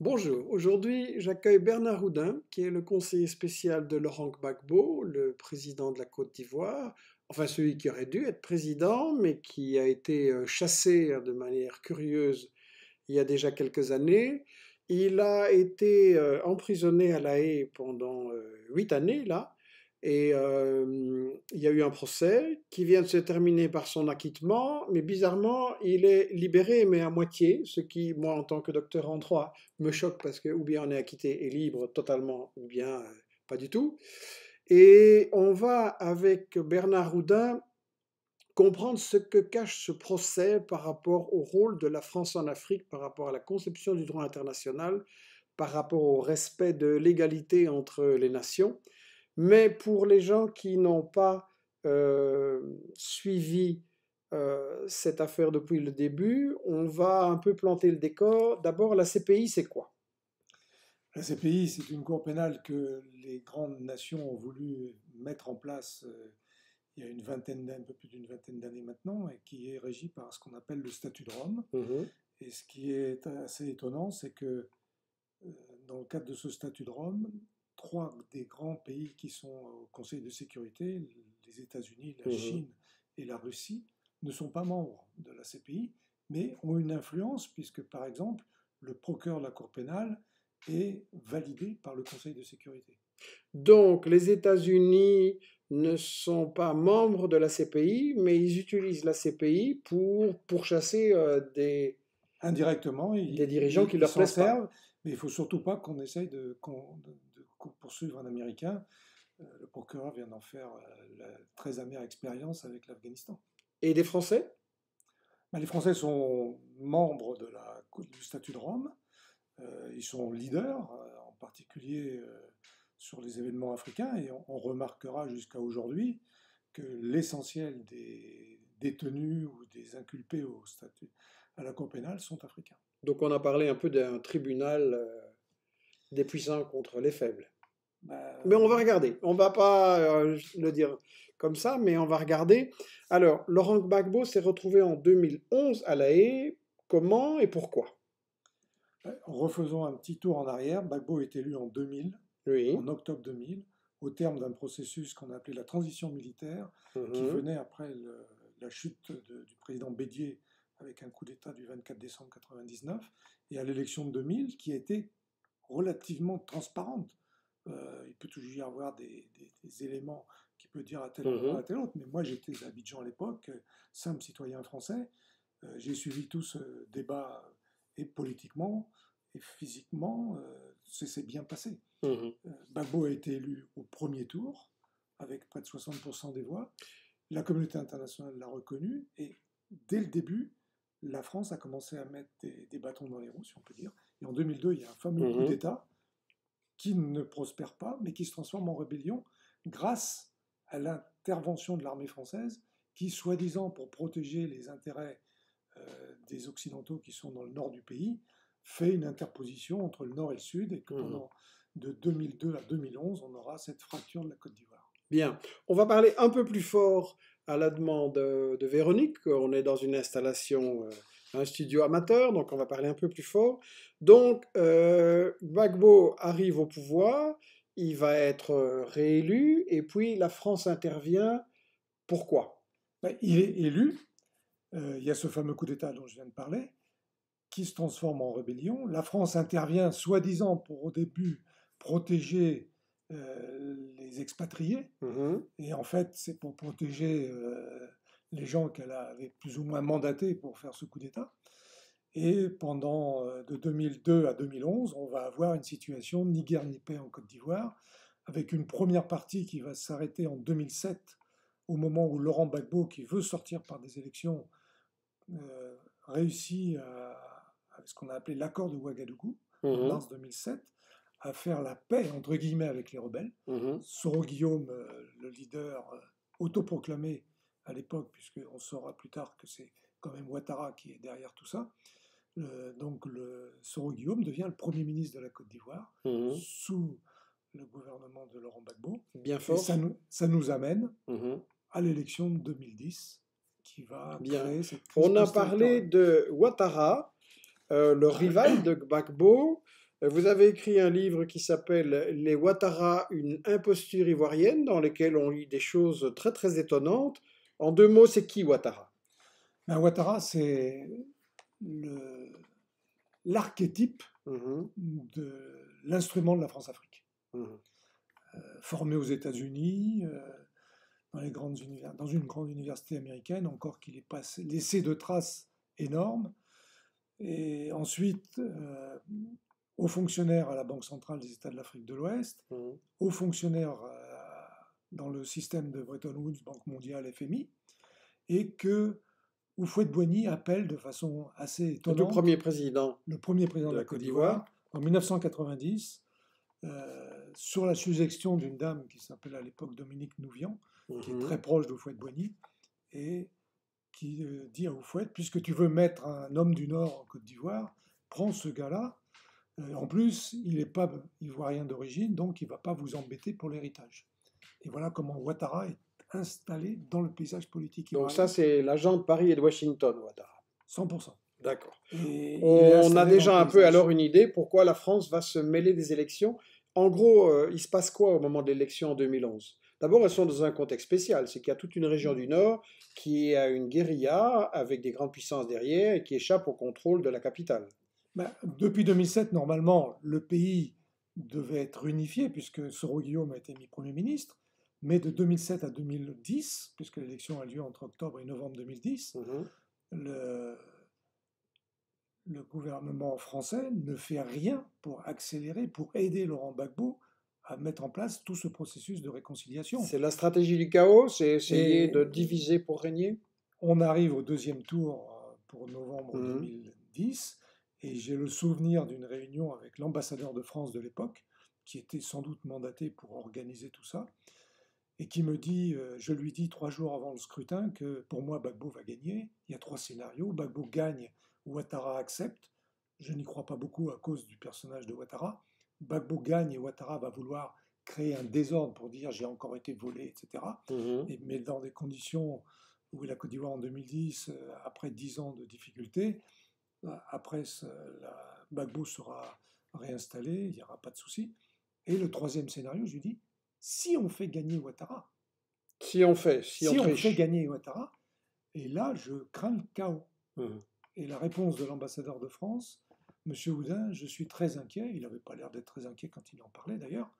Bonjour, aujourd'hui j'accueille Bernard Houdin, qui est le conseiller spécial de Laurent Gbagbo, le président de la Côte d'Ivoire, enfin celui qui aurait dû être président, mais qui a été chassé de manière curieuse il y a déjà quelques années. Il a été emprisonné à La Haye pendant 8 années, là, et il y a eu un procès qui vient de se terminer par son acquittement, mais bizarrement, il est libéré, mais à moitié, ce qui, moi, en tant que docteur en droit, me choque parce que ou bien on est acquitté et libre totalement, ou bien pas du tout. Et on va, avec Bernard Houdin, comprendre ce que cache ce procès par rapport au rôle de la France en Afrique, par rapport à la conception du droit international, par rapport au respect de l'égalité entre les nations. Mais pour les gens qui n'ont pas suivi cette affaire depuis le début, on va un peu planter le décor. D'abord, la CPI, c'est quoi? La CPI, c'est une cour pénale que les grandes nations ont voulu mettre en place il y a un peu plus d'une vingtaine d'années maintenant, et qui est régie par ce qu'on appelle le statut de Rome. Et ce qui est assez étonnant, c'est que dans le cadre de ce statut de Rome, 3 des grands pays qui sont au Conseil de Sécurité, les États-Unis, la Chine et la Russie, ne sont pas membres de la CPI, mais ont une influence, puisque par exemple, le procureur de la Cour pénale est validé par le Conseil de Sécurité. Donc les États-Unis ne sont pas membres de la CPI, mais ils utilisent la CPI pour pourchasser des... Indirectement, des dirigeants qui leur plaisent pas. Mais il ne faut surtout pas qu'on essaye de poursuivre un Américain. Le procureur vient d'en faire la très amère expérience avec l'Afghanistan. Et des Français? Les Français sont membres de du statut de Rome. Ils sont leaders, en particulier sur les événements africains. Et on remarquera jusqu'à aujourd'hui que l'essentiel des détenus ou des inculpés au statut à la Cour pénale sont africains. Donc on a parlé un peu d'un tribunal des puissants contre les faibles. Mais on va regarder. On ne va pas le dire comme ça, mais on va regarder. Alors, Laurent Gbagbo s'est retrouvé en 2011 à La Haye. Comment et pourquoi? Refaisons un petit tour en arrière. Gbagbo est élu en 2000, en octobre 2000, au terme d'un processus qu'on a appelé la transition militaire, qui venait après la chute du président Bédier avec un coup d'État du 24 décembre 1999, et à l'élection de 2000, qui a été relativement transparente. Il peut toujours y avoir des éléments qui peuvent dire à tel endroit, à tel autre, mais moi j'étais à Abidjan à l'époque, simple citoyen français, j'ai suivi tout ce débat, et politiquement, et physiquement, ça s'est bien passé. Gbagbo a été élu au premier tour, avec près de 60% des voix, la communauté internationale l'a reconnu, et dès le début, la France a commencé à mettre des bâtons dans les roues, si on peut dire. Et en 2002, il y a un fameux coup d'État qui ne prospère pas, mais qui se transforme en rébellion grâce à l'intervention de l'armée française qui, soi-disant, pour protéger les intérêts des Occidentaux qui sont dans le nord du pays, fait une interposition entre le nord et le sud, et que pendant de 2002 à 2011, on aura cette fracture de la Côte d'Ivoire. Bien. On va parler un peu plus fort à la demande de Véronique. On est dans une installation, un studio amateur, donc on va parler un peu plus fort. Donc, Gbagbo arrive au pouvoir, il va être réélu, et puis la France intervient. Pourquoi? Il est élu. Il y a ce fameux coup d'État dont je viens de parler, qui se transforme en rébellion. La France intervient, soi-disant, pour au début protéger les expatriés. Et en fait, c'est pour protéger les gens qu'elle avait plus ou moins mandatés pour faire ce coup d'État. Et pendant de 2002 à 2011, on va avoir une situation ni guerre ni paix en Côte d'Ivoire, avec une première partie qui va s'arrêter en 2007, au moment où Laurent Gbagbo, qui veut sortir par des élections, réussit à ce qu'on a appelé l'accord de Ouagadougou, en mars 2007, à faire la paix, entre guillemets, avec les rebelles. Soro Guillaume, le leader autoproclamé à l'époque, puisqu'on saura plus tard que c'est quand même Ouattara qui est derrière tout ça, donc Soro Guillaume devient le premier ministre de la Côte d'Ivoire, sous le gouvernement de Laurent Gbagbo. Bien fort. Et ça nous amène à l'élection de 2010, qui va créer cette crise. On a parlé de Ouattara, le rival de Gbagbo. Vous avez écrit un livre qui s'appelle « Les Ouattara, une imposture ivoirienne » dans lequel on lit des choses très très étonnantes. En deux mots, c'est qui Ouattara? Ouattara, c'est l'archétype de l'instrument de la France-Afrique. Formé aux États-Unis, dans une grande université américaine, encore qu'il ait laissé de traces énormes. Et ensuite, aux fonctionnaires à la Banque Centrale des États de l'Afrique de l'Ouest, aux fonctionnaires dans le système de Bretton Woods, Banque Mondiale, FMI, et que Houphouët-Boigny appelle de façon assez étonnante... Le premier président de la Côte d'Ivoire, en 1990, sur la suggestion d'une dame qui s'appelle à l'époque Dominique Nouvian, qui est très proche d'Houphouët-Boigny, et qui dit à Houphouët, puisque tu veux mettre un homme du Nord en Côte d'Ivoire, prends ce gars-là. En plus, il n'est pas ivoirien d'origine, donc il ne va pas vous embêter pour l'héritage. Et voilà comment Ouattara est installé dans le paysage politique ivoirien. Donc ça, c'est l'agent de Paris et de Washington, Ouattara. 100%. D'accord. On a déjà un peu alors une idée pourquoi la France va se mêler des élections. En gros, il se passe quoi au moment de l'élection en 2011 ? D'abord, elles sont dans un contexte spécial, c'est qu'il y a toute une région du Nord qui a une guérilla avec des grandes puissances derrière et qui échappe au contrôle de la capitale. Depuis 2007, normalement, le pays devait être unifié, puisque Soro Guillaume a été mis Premier ministre, mais de 2007 à 2010, puisque l'élection a lieu entre octobre et novembre 2010, le gouvernement français ne fait rien pour accélérer, pour aider Laurent Gbagbo à mettre en place tout ce processus de réconciliation. C'est la stratégie du chaos, c'est essayer de diviser pour régner. On arrive au deuxième tour pour novembre 2010, et j'ai le souvenir d'une réunion avec l'ambassadeur de France de l'époque, qui était sans doute mandaté pour organiser tout ça, et qui me dit, je lui dis 3 jours avant le scrutin que pour moi Gbagbo va gagner, il y a 3 scénarios, Gbagbo gagne, Ouattara accepte, je n'y crois pas beaucoup à cause du personnage de Ouattara, Gbagbo gagne et Ouattara va vouloir créer un désordre pour dire j'ai encore été volé, etc. Mais dans des conditions où la Côte d'Ivoire en 2010, après 10 ans de difficultés, après, Gbagbo sera réinstallé, il n'y aura pas de souci. Et le 3e scénario, je lui dis, si on fait gagner Ouattara, si on fait gagner Ouattara, et là, je crains le chaos. Et la réponse de l'ambassadeur de France, Monsieur Houdin, je suis très inquiet, il n'avait pas l'air d'être très inquiet quand il en parlait d'ailleurs,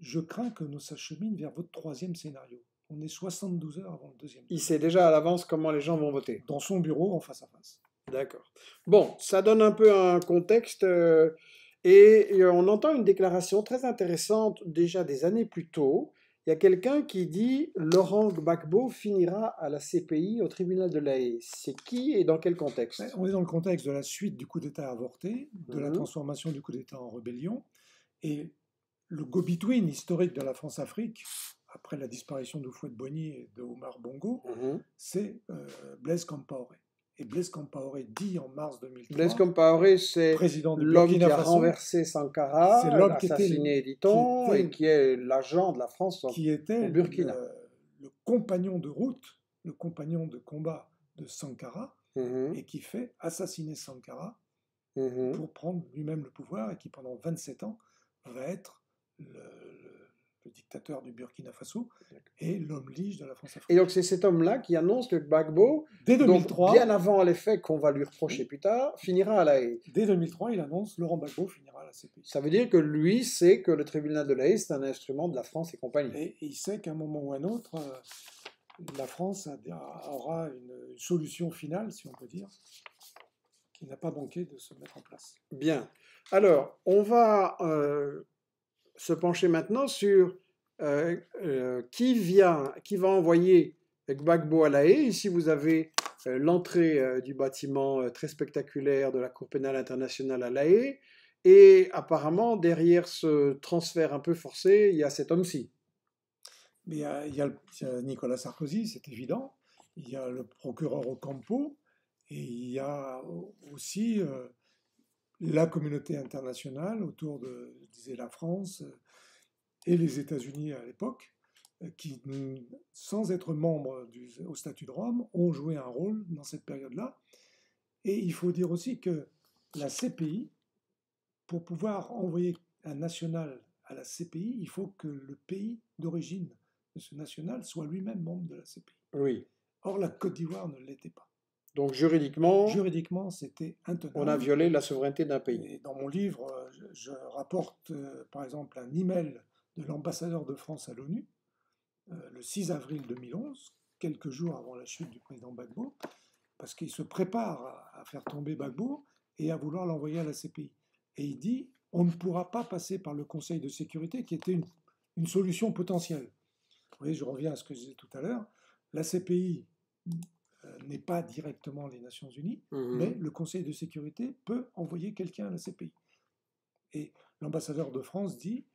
je crains que nous s'achemine vers votre 3e scénario. On est 72 heures avant le 2e. Il sait déjà à l'avance comment les gens vont voter. Dans son bureau, en face à face. D'accord. Bon, ça donne un peu un contexte et on entend une déclaration très intéressante déjà des années plus tôt. Il y a quelqu'un qui dit « Laurent Gbagbo finira à la CPI au tribunal de La Haye ». C'est qui et dans quel contexte? On est dans le contexte de la suite du coup d'État avorté, de la transformation du coup d'État en rébellion et le go-between historique de la France-Afrique après la disparition d'Houphouët-Boigny et de Omar Bongo, c'est Blaise Compaoré. Et Blaise Compaoré dit en mars 2003... Blaise Compaoré, c'est l'homme qui a renversé Sankara, assassiné Editon, et qui est l'agent de la France au Burkina. Le compagnon de route, le compagnon de combat de Sankara, et qui fait assassiner Sankara pour prendre lui-même le pouvoir, et qui pendant 27 ans va être le dictateur du Burkina Faso et l'homme lige de la France-Afrique. Et donc c'est cet homme-là qui annonce que Gbagbo, dès 2003, donc bien avant les faits qu'on va lui reprocher plus tard, finira à La Haye. Dès 2003, il annonce Laurent Gbagbo finira à la CPI. Ça veut dire que lui sait que le tribunal de La Haye, c'est un instrument de la France et compagnie. Et il sait qu'à un moment ou un autre, la France aura une solution finale, si on peut dire, qui n'a pas manqué de se mettre en place. Bien. Alors, on va... se pencher maintenant sur qui va envoyer Gbagbo à La Haye. Ici, vous avez l'entrée du bâtiment très spectaculaire de la Cour pénale internationale à La Haye. Et apparemment, derrière ce transfert un peu forcé, il y a cet homme-ci. Il y a Nicolas Sarkozy, c'est évident. Il y a le procureur Ocampo. Et il y a aussi... la communauté internationale autour de la France et les États-Unis à l'époque, qui, sans être membres au statut de Rome, ont joué un rôle dans cette période-là. Et il faut dire aussi que la CPI Pour pouvoir envoyer un national à la CPI, il faut que le pays d'origine de ce national soit lui-même membre de la CPI. Oui. Or, la Côte d'Ivoire ne l'était pas. Donc, juridiquement, c'était intenable. On a violé la souveraineté d'un pays. Et dans mon livre, je rapporte, par exemple, un email de l'ambassadeur de France à l'ONU, le 6 avril 2011, quelques jours avant la chute du président Gbagbo, parce qu'il se prépare à faire tomber Gbagbo et à vouloir l'envoyer à la CPI. Et il dit, on ne pourra pas passer par le Conseil de sécurité, qui était une solution potentielle. Vous voyez, je reviens à ce que je disais tout à l'heure. La CPI n'est pas directement les Nations Unies, mais le Conseil de sécurité peut envoyer quelqu'un à la CPI. Et l'ambassadeur de France dit,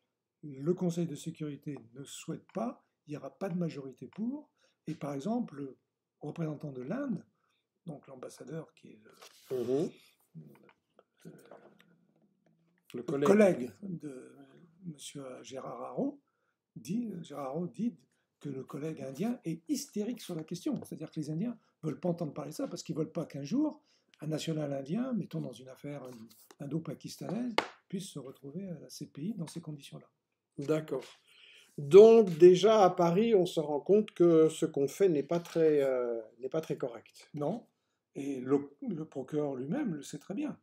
le Conseil de sécurité ne souhaite pas, il n'y aura pas de majorité pour. Et par exemple, le représentant de l'Inde, donc l'ambassadeur qui est le collègue de M. Gérard Araud dit que le collègue indien est hystérique sur la question. C'est-à-dire que les Indiens ne veulent pas entendre parler de ça parce qu'ils ne veulent pas qu'un jour, un national indien, mettons dans une affaire indo-pakistanaise, puisse se retrouver à la CPI dans ces conditions-là. D'accord. Donc déjà à Paris, on se rend compte que ce qu'on fait n'est pas très correct. Non. Et le procureur lui-même le sait très bien.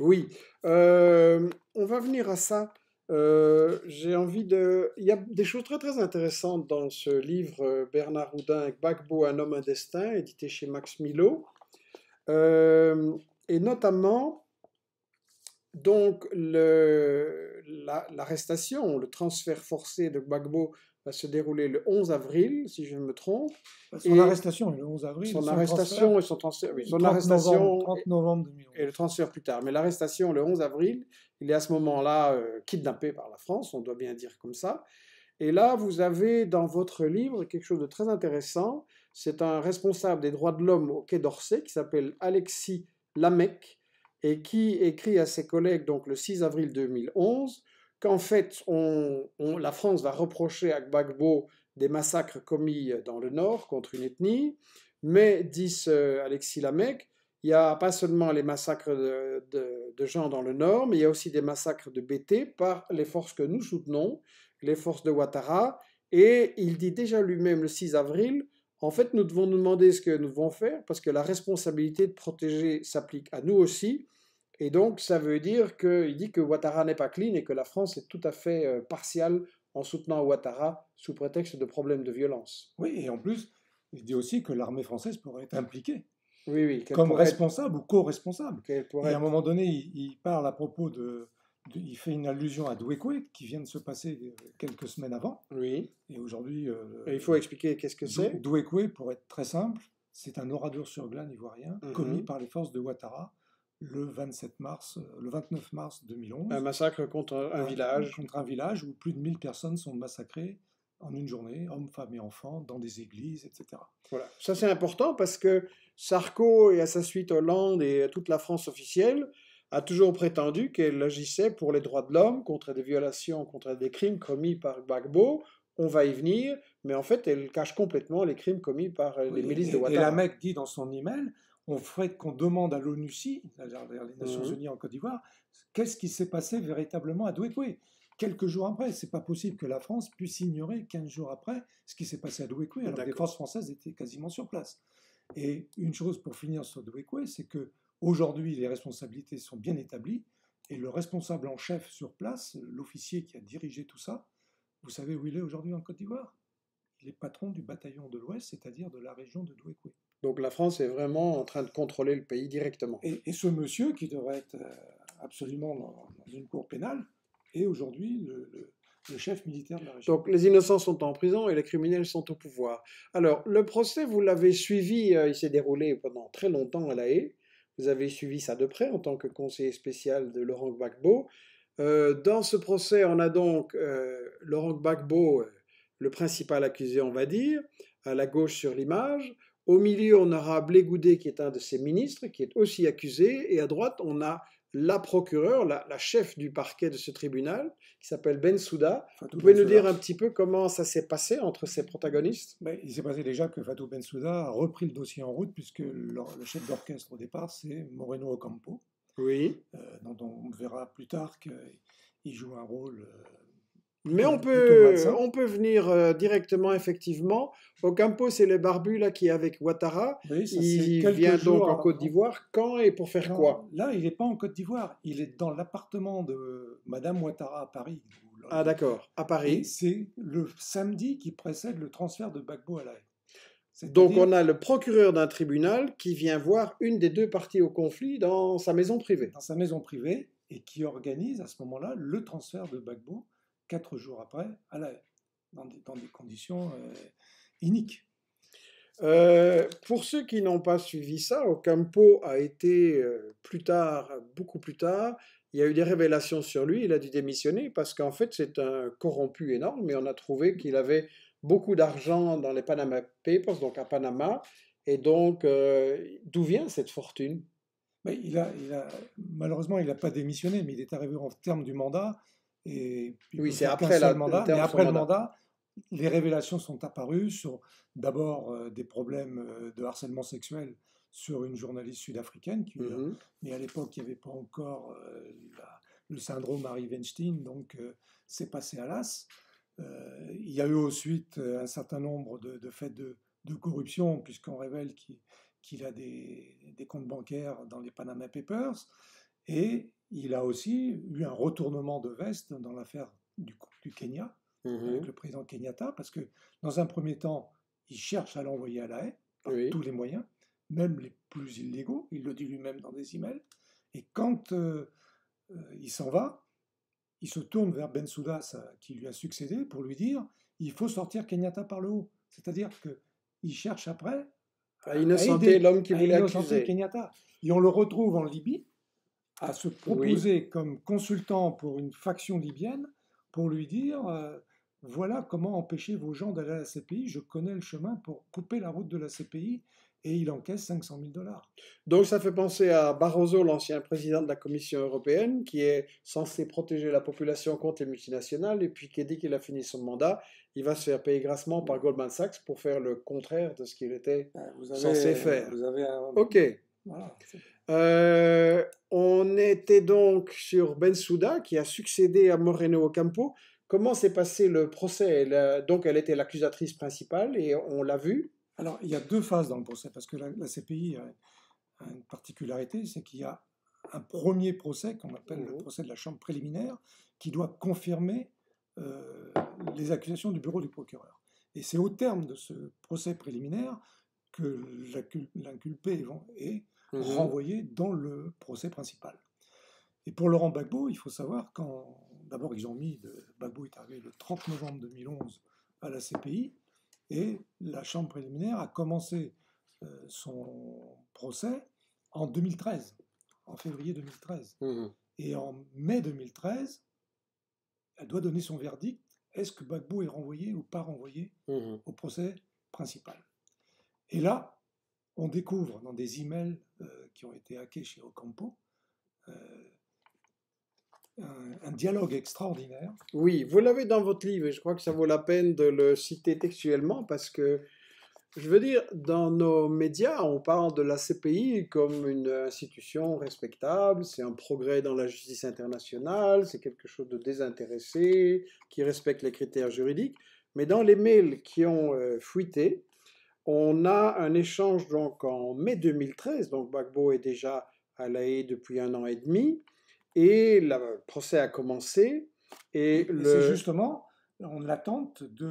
Oui, on va venir à ça. J'ai envie de... Il y a des choses très très intéressantes dans ce livre Bernard Houdin, Gbagbo, un homme, un destin, édité chez Max Milo. Et notamment, donc, l'arrestation, le transfert forcé de Gbagbo va se dérouler le 11 avril, si je ne me trompe. Son arrestation est le 11 avril. Son arrestation et son transfert... Oui, son 30 novembre 2011. Et le transfert plus tard. Mais l'arrestation, le 11 avril, il est à ce moment-là kidnappé par la France, on doit bien dire comme ça. Et là, vous avez dans votre livre quelque chose de très intéressant. C'est un responsable des droits de l'homme au Quai d'Orsay qui s'appelle Alexis Lamec et qui écrit à ses collègues donc, le 6 avril 2011... qu'en fait, la France va reprocher à Gbagbo des massacres commis dans le Nord contre une ethnie, mais, dit Alexis Lamec, il n'y a pas seulement les massacres de gens dans le Nord, mais il y a aussi des massacres de Bété par les forces que nous soutenons, les forces de Ouattara, et il dit déjà lui-même le 6 avril, en fait, nous devons nous demander ce que nous devons faire, parce que la responsabilité de protéger s'applique à nous aussi. Et donc, ça veut dire qu'il dit que Ouattara n'est pas clean et que la France est tout à fait partiale en soutenant Ouattara sous prétexte de problèmes de violence. Oui, et en plus, il dit aussi que l'armée française pourrait être impliquée. Oui, oui. Comme responsable ou co-responsable. Et à un moment donné, il parle à propos il fait une allusion à Douékoué, qui vient de se passer quelques semaines avant. Oui. Et aujourd'hui... il faut expliquer qu'est-ce que c'est. Douékoué, pour être très simple, c'est un oradour sur glane ivoirien commis par les forces de Ouattara le 29 mars 2011. Un massacre contre un village. Contre un village où plus de 1000 personnes sont massacrées en une journée, hommes, femmes et enfants, dans des églises, etc. Voilà. Ça, c'est important parce que Sarko et à sa suite Hollande et toute la France officielle a toujours prétendu qu'elle agissait pour les droits de l'homme, contre des violations, contre des crimes commis par Gbagbo. On va y venir, mais en fait, elle cache complètement les crimes commis par les milices de Ouattara. Et Lamec dit dans son email... qu'on demande à l'ONUCI, c'est-à-dire les Nations Unies en Côte d'Ivoire, qu'est-ce qui s'est passé véritablement à Douékoué quelques jours après. C'est pas possible que la France puisse ignorer 15 jours après ce qui s'est passé à Douékoué, alors que les forces françaises étaient quasiment sur place. Et une chose pour finir sur Douékoué, c'est que aujourd'hui les responsabilités sont bien établies et le responsable en chef sur place, l'officier qui a dirigé tout ça, vous savez où il est aujourd'hui en Côte d'Ivoire? Il est patron du bataillon de l'Ouest, c'est-à-dire de la région de Douékoué. Donc la France est vraiment en train de contrôler le pays directement. Et ce monsieur, qui devrait être absolument dans une cour pénale, est aujourd'hui le chef militaire de la région. Donc les innocents sont en prison et les criminels sont au pouvoir. Alors, le procès, vous l'avez suivi, il s'est déroulé pendant très longtemps à La Haye. Vous avez suivi ça de près en tant que conseiller spécial de Laurent Gbagbo. Dans ce procès, on a donc Laurent Gbagbo, le principal accusé, on va dire, à la gauche sur l'image. Au milieu, on aura Blaise Compaoré, qui est un de ses ministres, qui est aussi accusé. Et à droite, on a la procureure, la chef du parquet de ce tribunal, qui s'appelle Bensouda. Fatou Vous pouvez Bensouda. Nous dire un petit peu comment ça s'est passé entre ces protagonistes? Il s'est passé déjà que Fatou Bensouda a repris le dossier en route, puisque le chef d'orchestre au départ, c'est Moreno Ocampo. oui. Dont on verra plus tard qu'il joue un rôle. Mais on peut venir directement, effectivement. Ocampo, c'est le barbu là, qui est avec Ouattara. Oui, ça, il vient donc en Côte d'Ivoire. Quand et pour faire quoi? Là, il n'est pas en Côte d'Ivoire. Il est dans l'appartement de Madame Ouattara à Paris. Ah d'accord, à Paris. C'est le samedi qui précède le transfert de Gbagbo à La Haye. Donc on a le procureur d'un tribunal qui vient voir une des deux parties au conflit dans sa maison privée. Dans sa maison privée, et qui organise à ce moment-là le transfert de Gbagbo 4 jours après, à La Haye, dans des conditions iniques. Pour ceux qui n'ont pas suivi ça, Ocampo a été plus tard, beaucoup plus tard, il y a eu des révélations sur lui, il a dû démissionner parce qu'en fait c'est un corrompu énorme et on a trouvé qu'il avait beaucoup d'argent dans les Panama Papers, donc à Panama, et donc d'où vient cette fortune? Mais malheureusement il n'a pas démissionné, mais il est arrivé en terme du mandat. Et oui, c'est après le mandat. Mais après le mandat, les révélations sont apparues sur d'abord des problèmes de harcèlement sexuel sur une journaliste sud-africaine. Mais à l'époque, il n'y avait pas encore le syndrome Harry Weinstein, donc c'est passé à l'as. Il y a eu ensuite un certain nombre de faits de corruption, puisqu'on révèle qu'il a des comptes bancaires dans les Panama Papers. Et il a aussi eu un retournement de veste dans l'affaire du Kenya, avec le président Kenyatta, parce que dans un premier temps, il cherche à l'envoyer à La Haye, par tous les moyens, même les plus illégaux, il le dit lui-même dans des emails, et quand il s'en va, il se tourne vers Bensouda, qui lui a succédé, pour lui dire « il faut sortir Kenyatta par le haut », c'est-à-dire qu'il cherche après à innocenter l'homme qui voulait accuser Kenyatta. Et on le retrouve en Libye, à se proposer comme consultant pour une faction libyenne, pour lui dire « voilà comment empêcher vos gens d'aller à la CPI, je connais le chemin pour couper la route de la CPI », et il encaisse 500 000 $. Donc ça fait penser à Barroso, l'ancien président de la Commission européenne, qui est censé protéger la population contre les multinationales, et puis qui dès qu'il a fini son mandat, il va se faire payer grassement par Goldman Sachs pour faire le contraire de ce qu'il était censé faire. Vous avez un... Ok. Voilà. On était donc sur Bensouda qui a succédé à Moreno Ocampo. Comment s'est passé le procès? Donc elle était l'accusatrice principale et on l'a vu. Alors il y a deux phases dans le procès parce que la CPI a une particularité, c'est qu'il y a un premier procès qu'on appelle le procès de la chambre préliminaire qui doit confirmer les accusations du bureau du procureur. Et c'est au terme de ce procès préliminaire que l'inculpé est renvoyé dans le procès principal. Et pour Laurent Gbagbo, il faut savoir quand... D'abord, ils ont mis... Gbagbo est arrivé le 30 novembre 2011 à la CPI, et la chambre préliminaire a commencé son procès en 2013, en février 2013. Et en mai 2013, elle doit donner son verdict. Est-ce que Gbagbo est renvoyé ou pas renvoyé au procès principal? Et là, on découvre dans des emails qui ont été hackés chez Ocampo un dialogue extraordinaire. Oui, vous l'avez dans votre livre et je crois que ça vaut la peine de le citer textuellement parce que, je veux dire, dans nos médias, on parle de la CPI comme une institution respectable, c'est un progrès dans la justice internationale, c'est quelque chose de désintéressé, qui respecte les critères juridiques. Mais dans les mails qui ont fuité, on a un échange donc en mai 2013, donc Gbagbo est déjà à La Haye depuis 1 an et demi, et le procès a commencé. Et c'est justement en l'attente du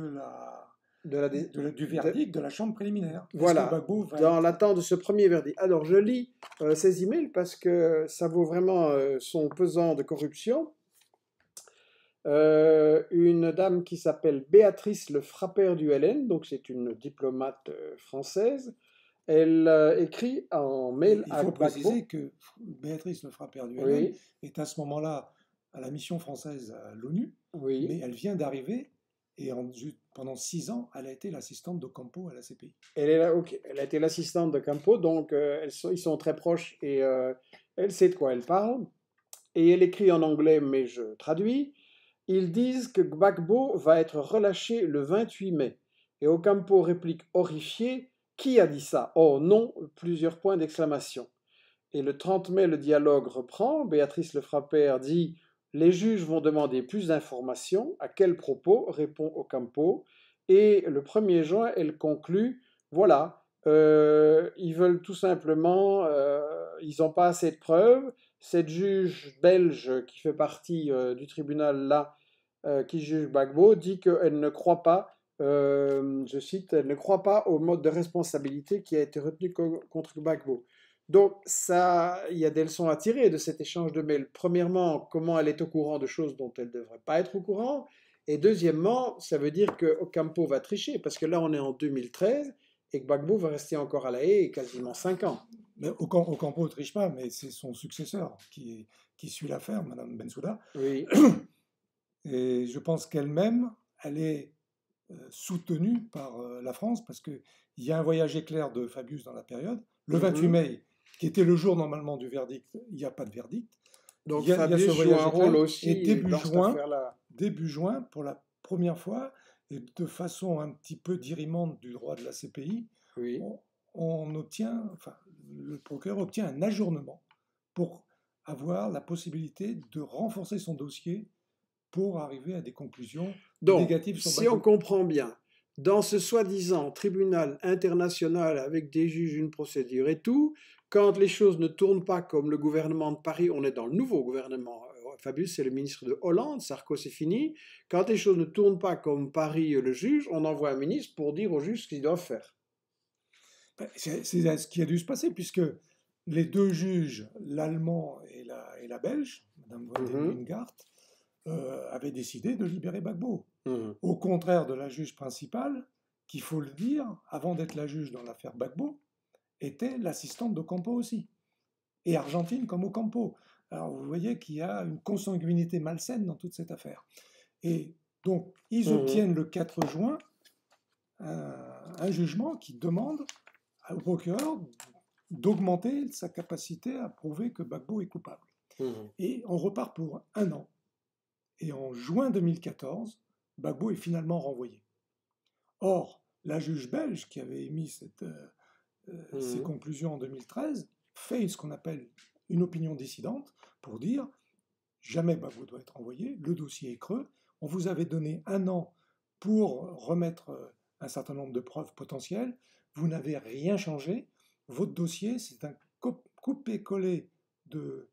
verdict de la chambre préliminaire. Voilà, dans l'attente de ce premier verdict. Alors je lis ces emails parce que ça vaut vraiment son pesant de corruption. Une dame qui s'appelle Béatrice le Fraper du LN, donc c'est une diplomate française, elle écrit en mail à Gbagbo. Il faut préciser que Béatrice le Fraper du LN est à ce moment-là à la mission française à l'ONU, mais elle vient d'arriver et pendant 6 ans, elle a été l'assistante d'Ocampo à la CPI. Elle a été l'assistante d'Ocampo, donc ils sont très proches et elle sait de quoi elle parle. Et elle écrit en anglais, mais je traduis. Ils disent que Gbagbo va être relâché le 28 mai. Et Ocampo réplique horrifié « Qui a dit ça? Oh non !» Plusieurs points d'exclamation. Et le 30 mai, le dialogue reprend. Béatrice le Fraper dit « Les juges vont demander plus d'informations. À quel propos ?» répond Ocampo. Et le 1er juin, elle conclut « Voilà, ils veulent tout simplement, ils n'ont pas assez de preuves. Cette juge belge qui fait partie du tribunal là, qui juge Gbagbo, dit qu'elle ne croit pas, je cite, « Elle ne croit pas au mode de responsabilité qui a été retenu contre Gbagbo ». Donc, ça, il y a des leçons à tirer de cet échange de mails. Premièrement, comment elle est au courant de choses dont elle ne devrait pas être au courant. Et deuxièmement, ça veut dire que Ocampo va tricher, parce que là, on est en 2013, et que Gbagbo va rester encore à La Haye quasiment 5 ans. Mais Ocampo ne triche pas, mais c'est son successeur qui suit l'affaire, Madame Bensouda. Oui. Et je pense qu'elle-même, elle est soutenue par la France, parce qu'il y a un voyage éclair de Fabius dans la période, le 28 mai, qui était le jour normalement du verdict, il n'y a pas de verdict. Donc Fabius joue un rôle aussi. Et début juin, pour la première fois, et de façon un petit peu dirimante du droit de la CPI, oui. Le procureur obtient un ajournement pour avoir la possibilité de renforcer son dossier pour arriver à des conclusions négatives. Donc, si on comprend bien, dans ce soi-disant tribunal international avec des juges, une procédure et tout, quand les choses ne tournent pas comme le gouvernement de Paris, on est dans le nouveau gouvernement, Fabius c'est le ministre de Hollande, Sarkozy c'est fini, quand les choses ne tournent pas comme Paris le juge, on envoie un ministre pour dire aux juges ce qu'ils doivent faire. C'est ce qui a dû se passer, puisque les deux juges, l'allemand et la belge, Mme Wingart, avait décidé de libérer Gbagbo. Au contraire de la juge principale, qu'il faut le dire, avant d'être la juge dans l'affaire Gbagbo, était l'assistante d'Ocampo aussi, et argentine comme Ocampo. Alors vous voyez qu'il y a une consanguinité malsaine dans toute cette affaire. Et donc, ils obtiennent le 4 juin un jugement qui demande au procureur d'augmenter sa capacité à prouver que Gbagbo est coupable. Et on repart pour un an. Et en juin 2014, Gbagbo est finalement renvoyé. Or, la juge belge qui avait émis ces conclusions en 2013 fait ce qu'on appelle une opinion dissidente pour dire « jamais Gbagbo doit être renvoyé, le dossier est creux, on vous avait donné un an pour remettre un certain nombre de preuves potentielles, vous n'avez rien changé, votre dossier c'est un coupé-collé de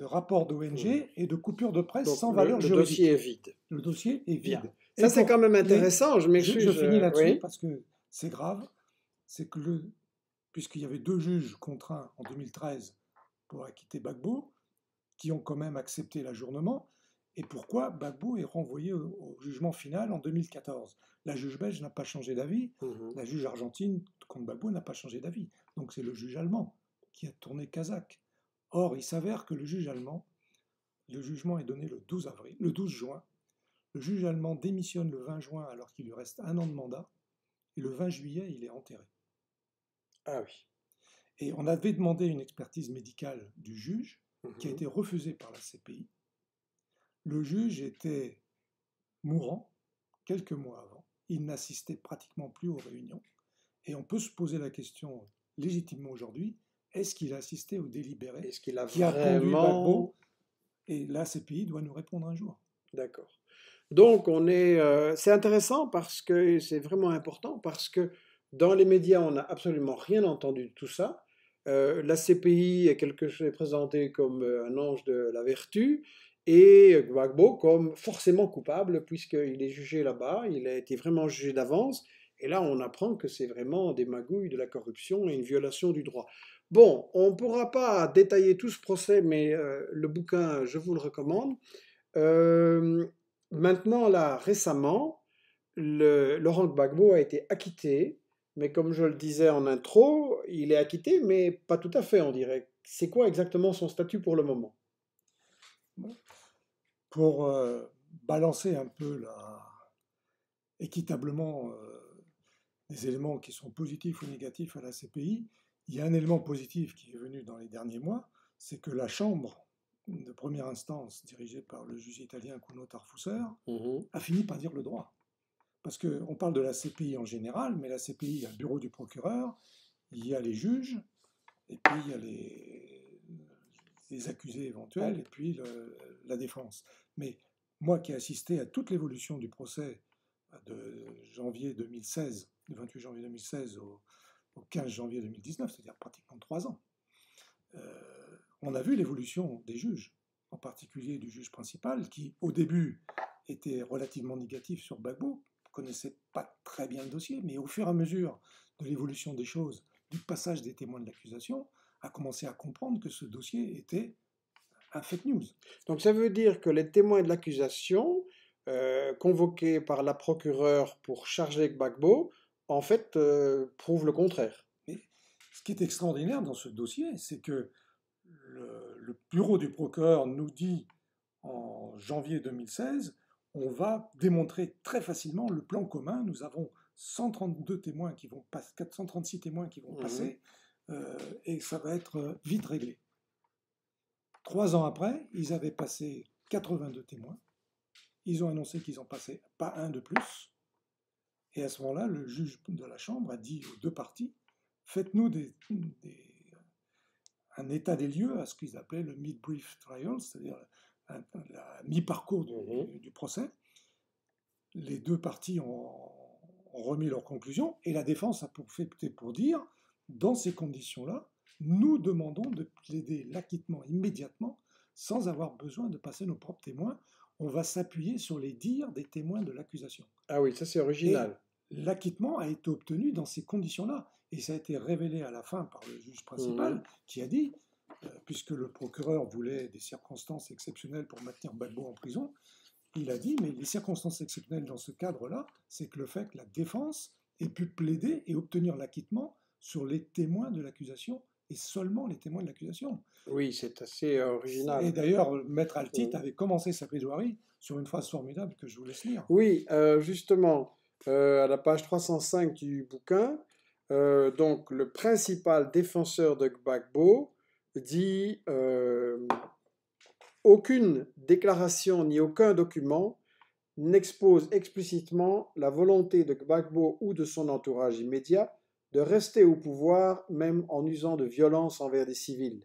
rapports d'ONG et de coupures de presse. Donc, sans valeur juridique. Le dossier est vide. Le dossier est vide. Bien. Ça, c'est quand même intéressant, je m'excuse. Je finis là-dessus parce que c'est grave. C'est que puisqu'il y avait deux juges contraints en 2013 pour acquitter Gbagbo, qui ont quand même accepté l'ajournement, et pourquoi Gbagbo est renvoyé au jugement final en 2014. La juge belge n'a pas changé d'avis, la juge argentine contre Gbagbo n'a pas changé d'avis. Donc c'est le juge allemand qui a tourné Kazakh. Or, il s'avère que le juge allemand, le jugement est donné le 12 juin, le juge allemand démissionne le 20 juin alors qu'il lui reste un an de mandat, et le 20 juillet, il est enterré. Ah oui. Et on avait demandé une expertise médicale du juge, qui a été refusée par la CPI. Le juge était mourant quelques mois avant. Il n'assistait pratiquement plus aux réunions. Et on peut se poser la question légitimement aujourd'hui, est-ce qu'il a assisté au délibéré qui a conduit Gbagbo? Et la CPI doit nous répondre un jour. D'accord. Donc, c'est intéressant parce que c'est vraiment important, parce que dans les médias, on n'a absolument rien entendu de tout ça. La CPI est quelque chose présenté comme un ange de la vertu et Gbagbo comme forcément coupable puisqu'il est jugé là-bas, il a été vraiment jugé d'avance. Et là, on apprend que c'est vraiment des magouilles, de la corruption et une violation du droit. Bon, on ne pourra pas détailler tout ce procès, mais le bouquin, je vous le recommande. Maintenant, là, récemment, Laurent Gbagbo a été acquitté, mais comme je le disais en intro, il est acquitté, mais pas tout à fait, on dirait. C'est quoi exactement son statut pour le moment? Pour balancer un peu équitablement des éléments qui sont positifs ou négatifs à la CPI, il y a un élément positif qui est venu dans les derniers mois, c'est que la Chambre de première instance, dirigée par le juge italien Cuno Tarfusser, a fini par dire le droit. Parce qu'on parle de la CPI en général, mais la CPI, il y a le bureau du procureur, il y a les juges, et puis il y a les accusés éventuels et puis la défense. Mais moi qui ai assisté à toute l'évolution du procès de janvier 2016, du 28 janvier 2016 au 15 janvier 2019, c'est-à-dire pratiquement 3 ans, on a vu l'évolution des juges, en particulier du juge principal, qui au début était relativement négatif sur Gbagbo, connaissait pas très bien le dossier, mais au fur et à mesure de l'évolution des choses, du passage des témoins de l'accusation, a commencé à comprendre que ce dossier était un fake news. Donc ça veut dire que les témoins de l'accusation convoqués par la procureure pour charger Gbagbo, en fait, prouvent le contraire. Mais ce qui est extraordinaire dans ce dossier, c'est que le bureau du procureur nous dit en janvier 2016, on va démontrer très facilement le plan commun. Nous avons 132 témoins qui vont passer, 436 témoins qui vont passer, et ça va être vite réglé. 3 ans après, ils avaient passé 82 témoins. Ils ont annoncé qu'ils n'en passaient pas un de plus. Et à ce moment-là, le juge de la Chambre a dit aux deux parties, faites-nous un état des lieux à ce qu'ils appelaient le mid-brief trial, c'est-à-dire la mi-parcours du procès. Les deux parties ont remis leurs conclusions et la défense a profité pour dire, dans ces conditions-là, nous demandons de plaider l'acquittement immédiatement sans avoir besoin de passer nos propres témoins. On va s'appuyer sur les dires des témoins de l'accusation. Ah oui, ça c'est original. L'acquittement a été obtenu dans ces conditions-là. Et ça a été révélé à la fin par le juge principal qui a dit, puisque le procureur voulait des circonstances exceptionnelles pour maintenir Gbagbo en prison, il a dit, mais les circonstances exceptionnelles dans ce cadre-là, c'est que le fait que la défense ait pu plaider et obtenir l'acquittement sur les témoins de l'accusation et seulement les témoins de l'accusation. Oui, c'est assez original. Et d'ailleurs, Maître Altit avait commencé sa plaidoirie sur une phrase formidable que je vous laisse lire. Oui, justement, à la page 305 du bouquin, donc le principal défenseur de Gbagbo dit « Aucune déclaration ni aucun document n'expose explicitement la volonté de Gbagbo ou de son entourage immédiat de rester au pouvoir, même en usant de violence envers des civils. »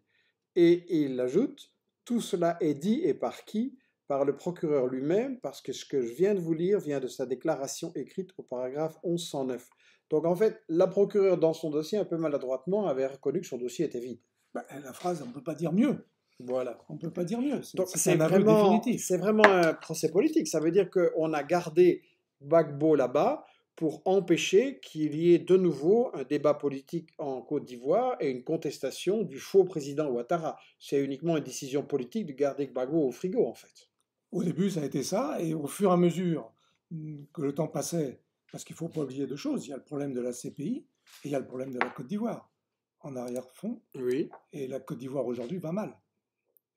Et il ajoute, « Tout cela est dit et par qui? Par le procureur lui-même, parce que ce que je viens de vous lire vient de sa déclaration écrite au paragraphe 1109. » Donc en fait, la procureure, dans son dossier, un peu maladroitement, avait reconnu que son dossier était vide. Bah, la phrase, on ne peut pas dire mieux. Voilà. On ne peut pas dire mieux. C'est vraiment un procès politique. Ça veut dire qu'on a gardé Gbagbo là-bas, pour empêcher qu'il y ait de nouveau un débat politique en Côte d'Ivoire et une contestation du faux président Ouattara. C'est uniquement une décision politique de garder Gbagbo au frigo, en fait. Au début, ça a été ça, et au fur et à mesure que le temps passait, parce qu'il ne faut pas oublier deux choses, il y a le problème de la CPI et il y a le problème de la Côte d'Ivoire, en arrière-fond, oui. Et la Côte d'Ivoire aujourd'hui va mal.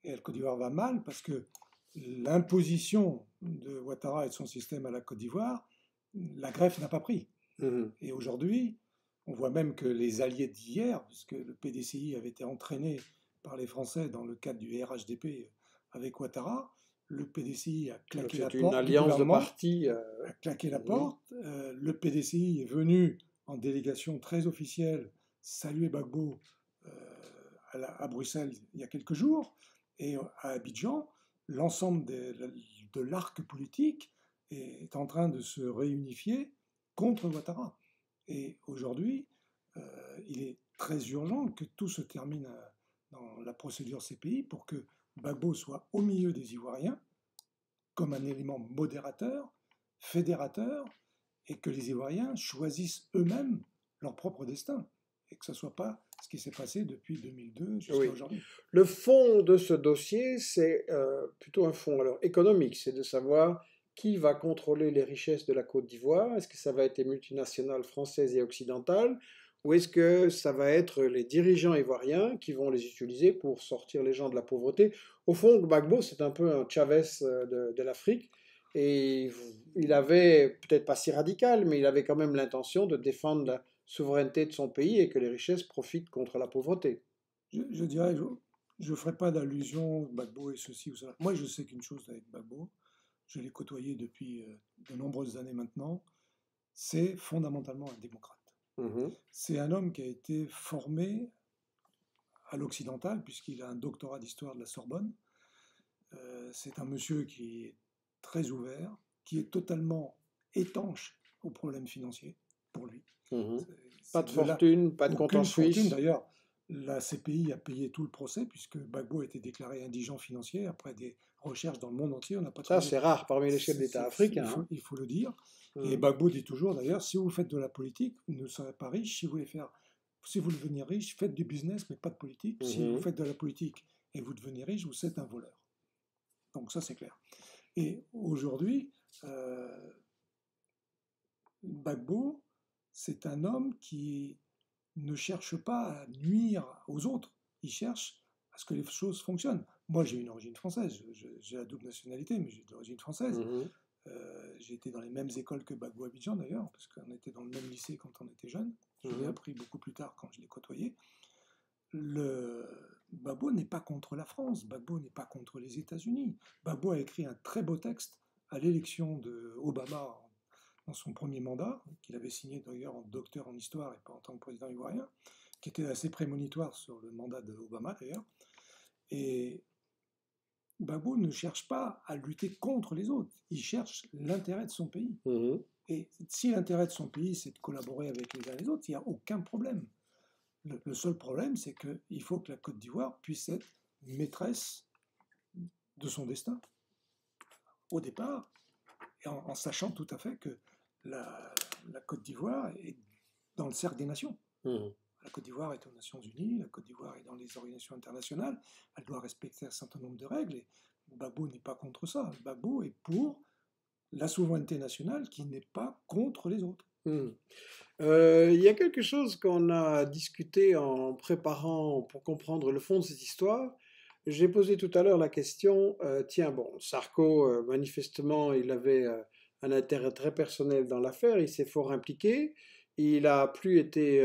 Et la Côte d'Ivoire va mal parce que l'imposition de Ouattara et de son système à la Côte d'Ivoire, la greffe n'a pas pris. Et aujourd'hui, on voit même que les alliés d'hier, puisque le PDCI avait été entraîné par les Français dans le cadre du RHDP avec Ouattara, le PDCI a claqué la porte. C'est une alliance de partis. A claqué la porte. Le PDCI est venu en délégation très officielle saluer Gbagbo à Bruxelles il y a quelques jours. Et à Abidjan, l'ensemble de l'arc politique est en train de se réunifier contre Ouattara. Et aujourd'hui, il est très urgent que tout se termine dans la procédure CPI pour que Gbagbo soit au milieu des Ivoiriens comme un élément modérateur, fédérateur, et que les Ivoiriens choisissent eux-mêmes leur propre destin, et que ce ne soit pas ce qui s'est passé depuis 2002 jusqu'à aujourd'hui. Le fond de ce dossier, c'est plutôt un fond économique, c'est de savoir qui va contrôler les richesses de la Côte d'Ivoire? Est-ce que ça va être les multinationales françaises et occidentales? Ou est-ce que ça va être les dirigeants ivoiriens qui vont les utiliser pour sortir les gens de la pauvreté? Au fond, Gbagbo, c'est un peu un Chavez de l'Afrique. Et il avait, peut-être pas si radical, mais il avait quand même l'intention de défendre la souveraineté de son pays et que les richesses profitent contre la pauvreté. Je dirais, je ne ferai pas d'allusion, Gbagbo et ceci ou cela. Moi, je sais qu'une chose avec Gbagbo, je l'ai côtoyé depuis de nombreuses années maintenant, c'est fondamentalement un démocrate. C'est un homme qui a été formé à l'occidental, puisqu'il a un doctorat d'histoire de la Sorbonne. C'est un monsieur qui est très ouvert, qui est totalement étanche aux problèmes financiers, pour lui. Mmh. Pas de fortune, pas de compte en Suisse. D'ailleurs, la CPI a payé tout le procès, puisque Gbagbo a été déclaré indigent financier après des recherches dans le monde entier. On a pas ça, c'est rare parmi les chefs d'État africains. Il faut le dire. Mmh. Et Gbagbo dit toujours, d'ailleurs, si vous faites de la politique, vous ne serez pas riche. Si vous devenez riche, faites du business, mais pas de politique. Mmh. Si vous faites de la politique et vous devenez riche, vous êtes un voleur. Donc ça, c'est clair. Et aujourd'hui, Gbagbo, c'est un homme qui ne cherche pas à nuire aux autres. Il cherche à ce que les choses fonctionnent. Moi, j'ai une origine française. J'ai la double nationalité, mais j'ai de l'origine française. Mmh. J'ai été dans les mêmes écoles que Gbagbo Abidjan, d'ailleurs, parce qu'on était dans le même lycée quand on était jeune. Je l'ai appris beaucoup plus tard quand je l'ai côtoyé. Gbagbo n'est pas contre la France. Gbagbo n'est pas contre les États-Unis. Gbagbo a écrit un très beau texte à l'élection d'Obama dans son premier mandat, qu'il avait signé d'ailleurs en docteur en histoire et pas en tant que président ivoirien, qui était assez prémonitoire sur le mandat d'Obama d'ailleurs. Et Gbagbo ne cherche pas à lutter contre les autres, il cherche l'intérêt de son pays. Mmh. Et si l'intérêt de son pays, c'est de collaborer avec les uns les autres, il n'y a aucun problème. Le seul problème, c'est qu'il faut que la Côte d'Ivoire puisse être maîtresse de son destin, au départ, et en sachant tout à fait que la Côte d'Ivoire est dans le cercle des nations. Mmh. La Côte d'Ivoire est aux Nations Unies, la Côte d'Ivoire est dans les organisations internationales, elle doit respecter un certain nombre de règles, et Gbagbo n'est pas contre ça. Gbagbo est pour la souveraineté nationale qui n'est pas contre les autres. Il y a quelque chose qu'on a discuté en préparant pour comprendre le fond de cette histoire. J'ai posé tout à l'heure la question, tiens, bon, Sarko, manifestement, il avait un intérêt très personnel dans l'affaire, il s'est fort impliqué. Il a été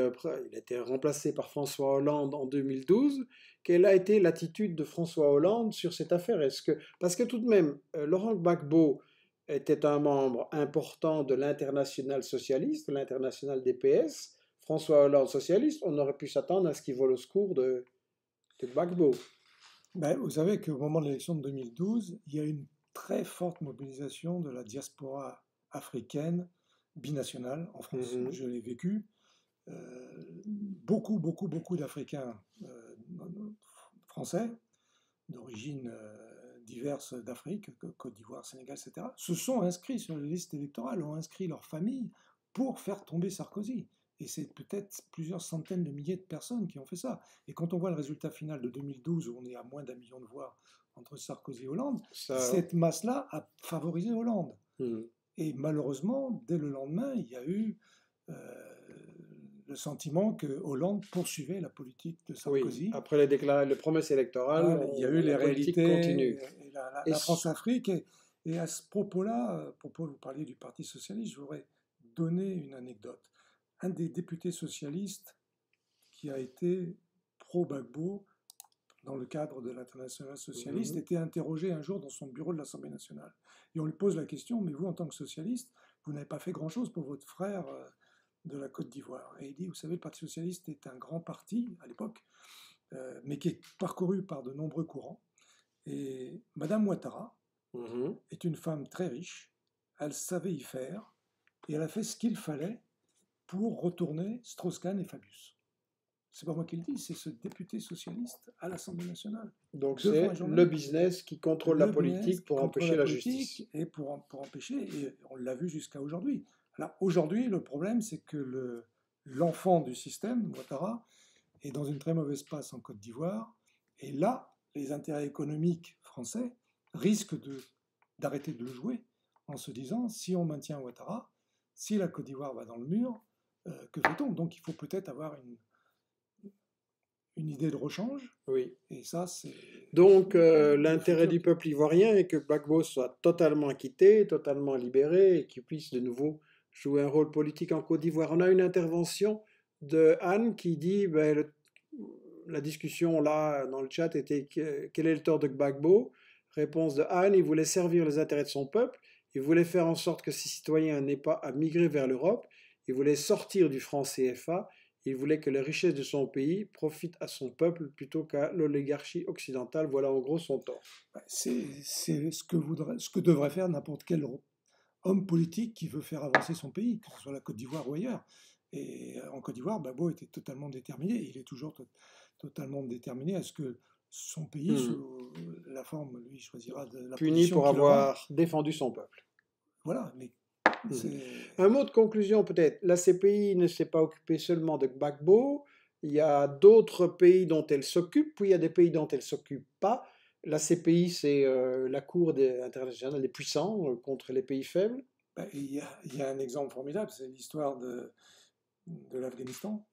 remplacé par François Hollande en 2012. Quelle a été l'attitude de François Hollande sur cette affaire? Parce que tout de même, Laurent Gbagbo était un membre important de l'international socialiste, l'international DPS. François Hollande socialiste, on aurait pu s'attendre à ce qu'il vole au secours de Gbagbo. Ben, vous savez qu'au moment de l'élection de 2012, il y a une très forte mobilisation de la diaspora africaine binationale en France. Mmh. Je l'ai vécu. Beaucoup d'Africains français, d'origine diverses d'Afrique, Côte d'Ivoire, Sénégal, etc., se sont inscrits sur les listes électorales, ont inscrit leur famille pour faire tomber Sarkozy. Et c'est peut-être plusieurs centaines de milliers de personnes qui ont fait ça. Et quand on voit le résultat final de 2012, où on est à moins d'1 million de voix entre Sarkozy et Hollande, cette masse-là a favorisé Hollande. Mmh. Et malheureusement, dès le lendemain, il y a eu le sentiment que Hollande poursuivait la politique de Sarkozy. Oui, après les promesses électorales, il y a eu les réalités continues. La France-Afrique. Et à ce propos-là, vous parliez du Parti socialiste, je voudrais donner une anecdote. Un des députés socialistes qui a été pro-Gbagbo dans le cadre de l'international socialiste, était interrogé un jour dans son bureau de l'Assemblée nationale. Et on lui pose la question, mais vous, en tant que socialiste, vous n'avez pas fait grand-chose pour votre frère de la Côte d'Ivoire. Et il dit, vous savez, le Parti socialiste est un grand parti, à l'époque, mais qui est parcouru par de nombreux courants. Et Madame Ouattara est une femme très riche, elle savait y faire, et elle a fait ce qu'il fallait pour retourner Strauss-Kahn et Fabius. C'est pas moi qui le dis, c'est ce député socialiste à l'Assemblée nationale. Donc c'est le business qui contrôle la politique pour empêcher la justice. Et pour empêcher, et on l'a vu jusqu'à aujourd'hui. Alors aujourd'hui, le problème, c'est que l'enfant du système, Ouattara, est dans une très mauvaise passe en Côte d'Ivoire. Et là, les intérêts économiques français risquent d'arrêter de jouer en se disant, si on maintient Ouattara, si la Côte d'Ivoire va dans le mur, que fait-on? Donc il faut peut-être avoir une idée de rechange. Oui. Et ça, c'est... Donc, l'intérêt du peuple ivoirien est que Gbagbo soit totalement acquitté, totalement libéré, et qu'il puisse de nouveau jouer un rôle politique en Côte d'Ivoire. On a une intervention de Anne qui dit, ben, la discussion là, dans le chat, était quel est le tort de Gbagbo? Réponse de Anne, il voulait servir les intérêts de son peuple, il voulait faire en sorte que ses citoyens n'aient pas à migrer vers l'Europe, il voulait sortir du franc CFA, Il voulait que les richesses de son pays profitent à son peuple plutôt qu'à l'oligarchie occidentale. Voilà en gros son tort. C'est ce que devrait faire n'importe quel homme politique qui veut faire avancer son pays, que ce soit la Côte d'Ivoire ou ailleurs. Et en Côte d'Ivoire, Gbagbo était totalement déterminé. Il est toujours totalement déterminé à ce que son pays, sous la forme, lui, choisira de la puni pour avoir défendu son peuple. Voilà, mais... Un mot de conclusion peut-être. La CPI ne s'est pas occupée seulement de Gbagbo. Il y a d'autres pays dont elle s'occupe, puis il y a des pays dont elle ne s'occupe pas. La CPI, c'est la Cour internationale des puissants contre les pays faibles. Bah, il y a un exemple formidable, c'est l'histoire de l'Afghanistan.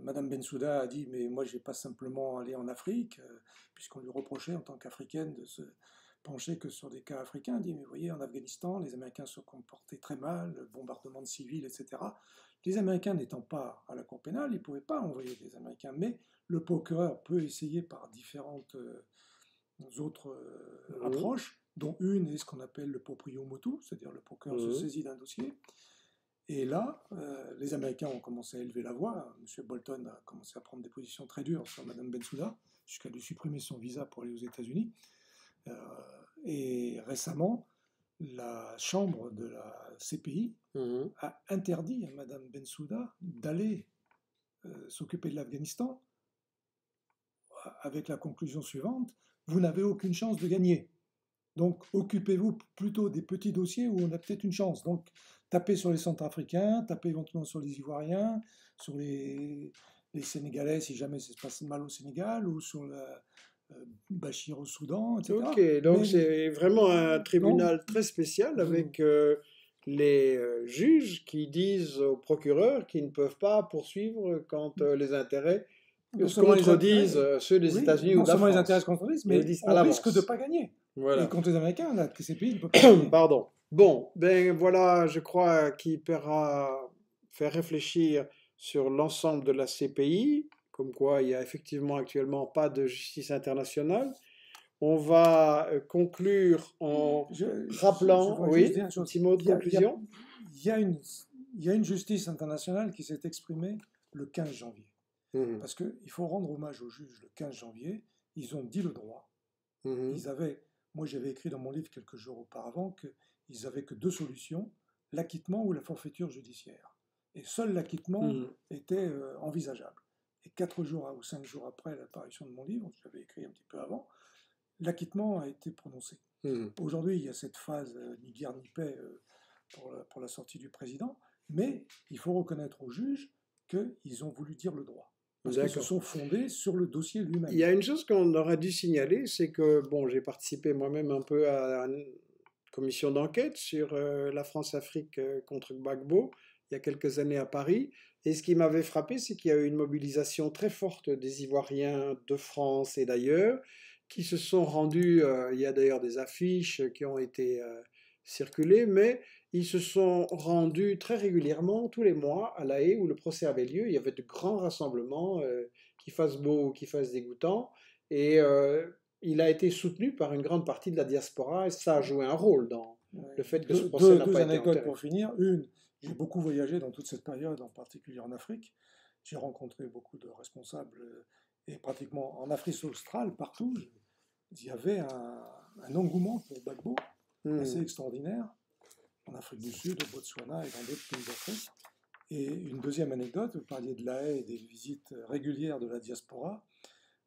Madame Bensouda a dit, mais moi je ne vais pas simplement aller en Afrique, puisqu'on lui reprochait en tant qu'Africaine de se... penché que sur des cas africains, dit « mais vous voyez, en Afghanistan, les Américains se comportaient très mal, bombardement de civils, etc. » Les Américains n'étant pas à la Cour pénale, ils ne pouvaient pas envoyer des Américains, mais le procureur peut essayer par différentes autres approches, dont une est ce qu'on appelle le proprio motu, c'est-à-dire le procureur se saisit d'un dossier. Et là, les Américains ont commencé à élever la voix. M. Bolton a commencé à prendre des positions très dures sur Mme Bensouda, jusqu'à lui supprimer son visa pour aller aux États-Unis. Et récemment, la chambre de la CPI a interdit à Mme Bensouda d'aller s'occuper de l'Afghanistan avec la conclusion suivante, vous n'avez aucune chance de gagner. Donc occupez-vous plutôt des petits dossiers où on a peut-être une chance. Donc tapez sur les Centrafricains, tapez éventuellement sur les Ivoiriens, sur les Sénégalais si jamais ça se passe mal au Sénégal, ou sur la... Bachir au Soudan, etc. Ok, donc c'est vraiment un tribunal très spécial avec les juges qui disent aux procureurs qu'ils ne peuvent pas poursuivre quand les intérêts se contredisent ceux des États-Unis ou de la France. Non seulement les intérêts se contredisent, mais on risque de ne pas gagner. Voilà. Et contre les Américains, on a que ces pays ne peuvent pas gagner. Pardon. Bon, ben voilà, je crois qu'il pourra faire réfléchir sur l'ensemble de la CPI. Comme quoi il n'y a effectivement actuellement pas de justice internationale. On va conclure en rappelant... un petit mot de conclusion. Il y a une justice internationale qui s'est exprimée le 15 janvier. Parce qu'il faut rendre hommage aux juges le 15 janvier. Ils ont dit le droit. Moi, j'avais écrit dans mon livre quelques jours auparavant qu'ils n'avaient que deux solutions, l'acquittement ou la forfaiture judiciaire. Et seul l'acquittement était envisageable. Et 4 jours ou 5 jours après l'apparition de mon livre, je l'avais écrit un petit peu avant, l'acquittement a été prononcé. Aujourd'hui, il y a cette phase ni guerre ni paix pour la sortie du président, mais il faut reconnaître aux juges qu'ils ont voulu dire le droit. Parce qu'ils se sont fondés sur le dossier lui-même. Il y a une chose qu'on aurait dû signaler, c'est que, bon, j'ai participé moi-même un peu à une commission d'enquête sur la France-Afrique contre Gbagbo, il y a quelques années à Paris. Et ce qui m'avait frappé, c'est qu'il y a eu une mobilisation très forte des Ivoiriens de France et d'ailleurs, qui se sont rendus, il y a d'ailleurs des affiches qui ont été circulées, mais ils se sont rendus très régulièrement, tous les mois, à La Haye, où le procès avait lieu. Il y avait de grands rassemblements, qu'il fasse beau ou qu'il fasse dégoûtant, et il a été soutenu par une grande partie de la diaspora, et ça a joué un rôle dans le fait que ce procès n'a pas été enterré. Deux anecdotes pour finir. Une... J'ai beaucoup voyagé dans toute cette période, en particulier en Afrique. J'ai rencontré beaucoup de responsables, et pratiquement en Afrique australe, partout, il y avait un engouement pour Gbagbo, assez extraordinaire, en Afrique du Sud, au Botswana et dans d'autres pays d'Afrique. Et une deuxième anecdote, vous parliez de La Haye et des visites régulières de la diaspora.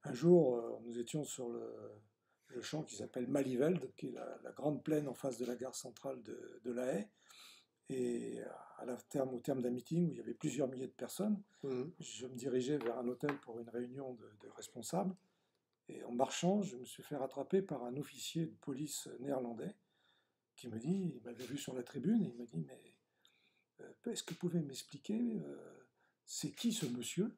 Un jour, nous étions sur le champ qui s'appelle Maliveld, qui est la grande plaine en face de la gare centrale de La Haye. Et au terme d'un meeting où il y avait plusieurs milliers de personnes, je me dirigeais vers un hôtel pour une réunion de responsables. Et en marchant, je me suis fait rattraper par un officier de police néerlandais qui me dit, il m'avait vu sur la tribune, et il m'a dit, mais est-ce que vous pouvez m'expliquer c'est qui ce monsieur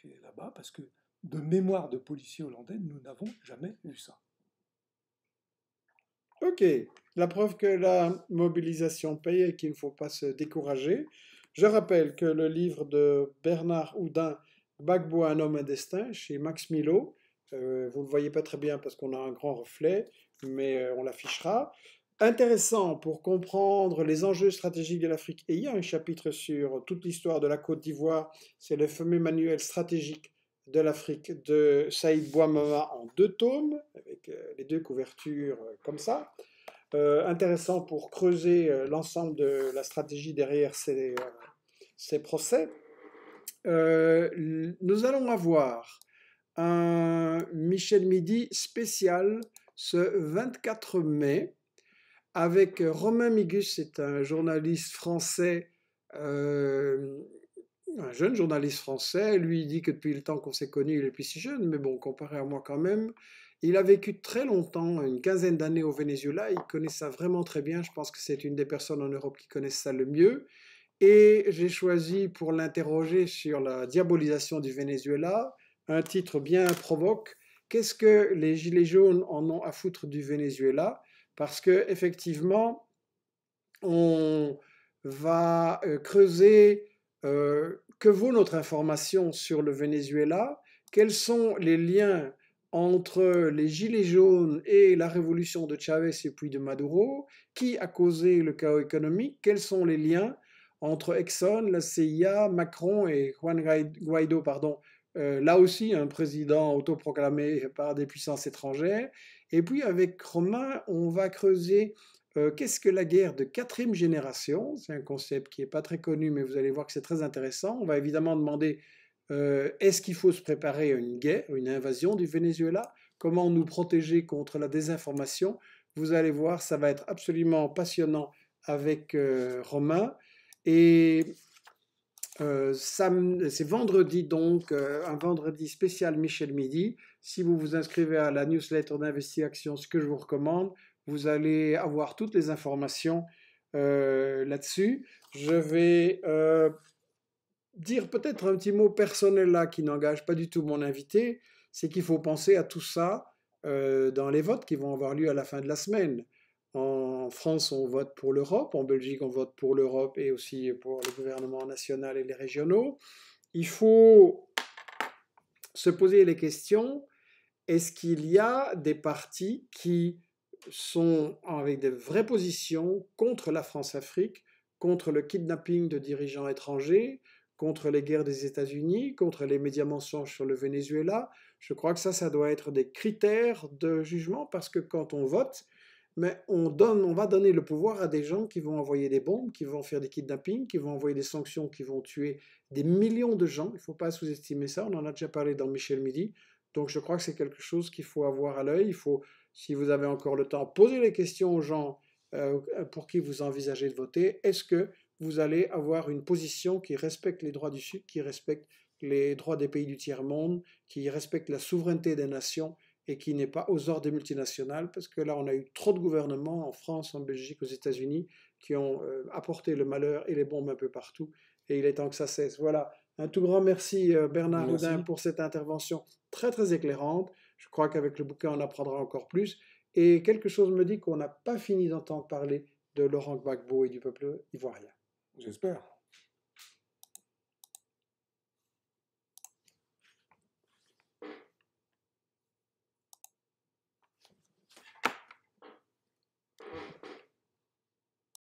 qui est là-bas? Parce que de mémoire de policiers hollandais, nous n'avons jamais eu ça. Ok, la preuve que la mobilisation paye et qu'il ne faut pas se décourager. Je rappelle que le livre de Bernard Houdin, Gbagbo, un homme, un destin, chez Max Milo, vous ne le voyez pas très bien parce qu'on a un grand reflet, mais on l'affichera. intéressant pour comprendre les enjeux stratégiques de l'Afrique. Et il y a un chapitre sur toute l'histoire de la Côte d'Ivoire, c'est le fameux manuel stratégique de l'Afrique de Saïd Bouamama en 2 tomes, avec les 2 couvertures comme ça. Intéressant pour creuser l'ensemble de la stratégie derrière ces procès. Nous allons avoir un Michel Midi spécial ce 24 mai avec Romain Migus, c'est un journaliste français, un jeune journaliste français. Lui, il dit que depuis le temps qu'on s'est connu, il est plus si jeune, mais bon, comparé à moi quand même, il a vécu très longtemps, une quinzaine d'années au Venezuela, il connaît ça vraiment très bien, je pense que c'est une des personnes en Europe qui connaissent ça le mieux. Et j'ai choisi pour l'interroger sur la diabolisation du Venezuela, un titre bien provoque, « Qu'est-ce que les Gilets jaunes en ont à foutre du Venezuela ?» Parce qu'effectivement, on va creuser que vaut notre information sur le Venezuela, quels sont les liens entre les Gilets jaunes et la révolution de Chavez et puis de Maduro, qui a causé le chaos économique, quels sont les liens entre Exxon, la CIA, Macron et Juan Guaido, pardon, là aussi un président autoproclamé par des puissances étrangères. Et puis avec Romain, on va creuser qu'est-ce que la guerre de 4e génération, c'est un concept qui n'est pas très connu, mais vous allez voir que c'est très intéressant. On va évidemment demander est-ce qu'il faut se préparer à une guerre, une invasion du Venezuela? Comment nous protéger contre la désinformation? Vous allez voir, ça va être absolument passionnant avec Romain. Et c'est vendredi, donc, un vendredi spécial Michel Midi. Si vous vous inscrivez à la newsletter d'Investir Action, ce que je vous recommande, vous allez avoir toutes les informations là-dessus. Je vais... dire peut-être un petit mot personnel là qui n'engage pas du tout mon invité, c'est qu'il faut penser à tout ça dans les votes qui vont avoir lieu à la fin de la semaine. En France, on vote pour l'Europe, en Belgique, on vote pour l'Europe et aussi pour le gouvernement national et les régionaux. Il faut se poser les questions, est-ce qu'il y a des partis qui sont avec des vraies positions contre la France-Afrique, contre le kidnapping de dirigeants étrangers, contre les guerres des États-Unis, contre les médias mensonges sur le Venezuela? Je crois que ça doit être des critères de jugement, parce que quand on vote, mais on va donner le pouvoir à des gens qui vont envoyer des bombes, qui vont faire des kidnappings, qui vont envoyer des sanctions, qui vont tuer des millions de gens. Il ne faut pas sous-estimer ça, on en a déjà parlé dans Michel Midi. Donc je crois que c'est quelque chose qu'il faut avoir à l'œil. Il faut, si vous avez encore le temps, poser les questions aux gens pour qui vous envisagez de voter. Est-ce que vous allez avoir une position qui respecte les droits du Sud, qui respecte les droits des pays du tiers-monde, qui respecte la souveraineté des nations et qui n'est pas aux ordres des multinationales, parce que là, on a eu trop de gouvernements en France, en Belgique, aux États-Unis, qui ont apporté le malheur et les bombes un peu partout, et il est temps que ça cesse. Voilà, un tout grand merci Bernard Houdin pour cette intervention très très éclairante. Je crois qu'avec le bouquin, on apprendra encore plus, et quelque chose me dit qu'on n'a pas fini d'entendre parler de Laurent Gbagbo et du peuple ivoirien. J'espère.